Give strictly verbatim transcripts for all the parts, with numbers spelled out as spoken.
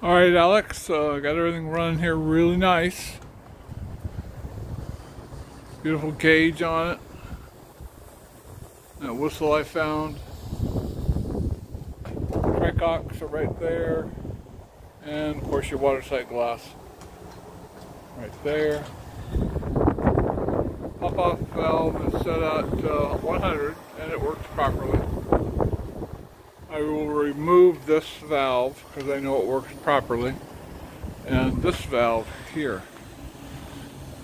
Alright, Alex, so I got everything running here really nice. Beautiful gauge on it. That whistle I found. Trecocks are right there. And of course your watertight glass. Right there. Pop-off valve is set at uh, one hundred and it works properly. I will remove this valve because I know it works properly, and this valve here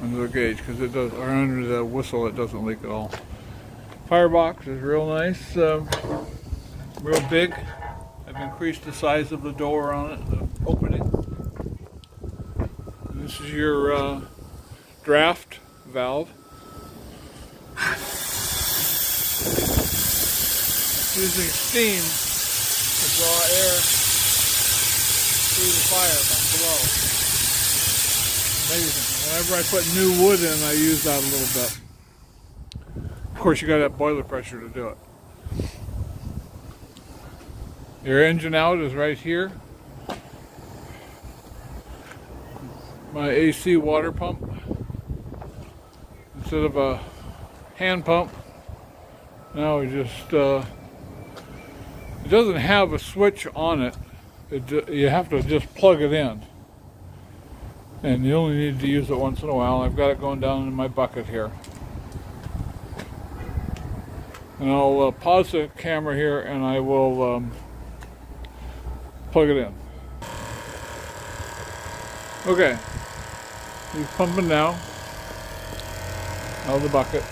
under the gauge because it does, or under the whistle, it doesn't leak at all. Firebox is real nice, um, real big. I've increased the size of the door on it, the opening. And this is your uh, draft valve. It's using steam to draw air through the fire from below. Amazing. Whenever I put new wood in, I use that a little bit. Of course, you got that boiler pressure to do it. Your engine out is right here. My A C water pump. Instead of a hand pump, now we just uh, it doesn't have a switch on it. It, you have to just plug it in. And you only need to use it once in a while. I've got it going down in my bucket here. And I'll uh, pause the camera here and I will um, plug it in. Okay. He's pumping now. Out of the bucket.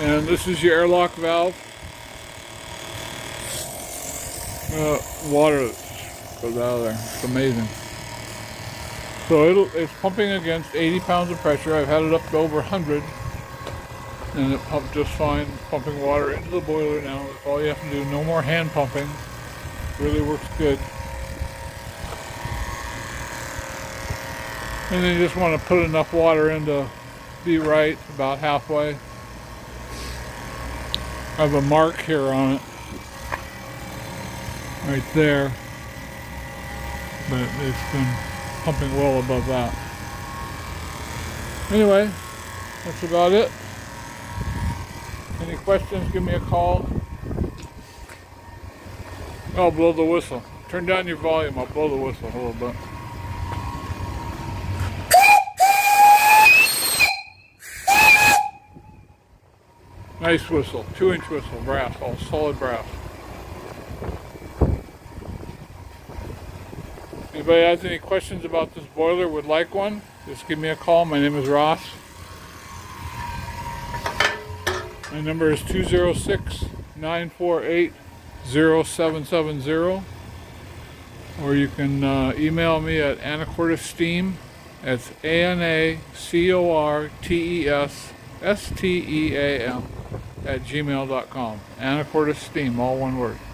And this is your airlock valve. Uh, water goes out of there. It's amazing. So it'll, it's pumping against eighty pounds of pressure. I've had it up to over one hundred. And it pumped just fine. Pumping water into the boiler now. That's all you have to do. No more hand pumping. Really works good. And then you just want to put enough water in to be right about halfway. I have a mark here on it, right there, but it's been pumping well above that. Anyway, that's about it. Any questions, give me a call. I'll blow the whistle. Turn down your volume, I'll blow the whistle a little bit. Nice whistle, two inch whistle, brass, all solid brass. Anybody has any questions about this boiler, would like one, just give me a call. My name is Ross. My number is two zero six, nine four eight, zero seven seven zero. Or you can uh, email me at anacortessteam. That's A N A C O R T E S S T E A M at gmail dot com. Anacortessteam, all one word.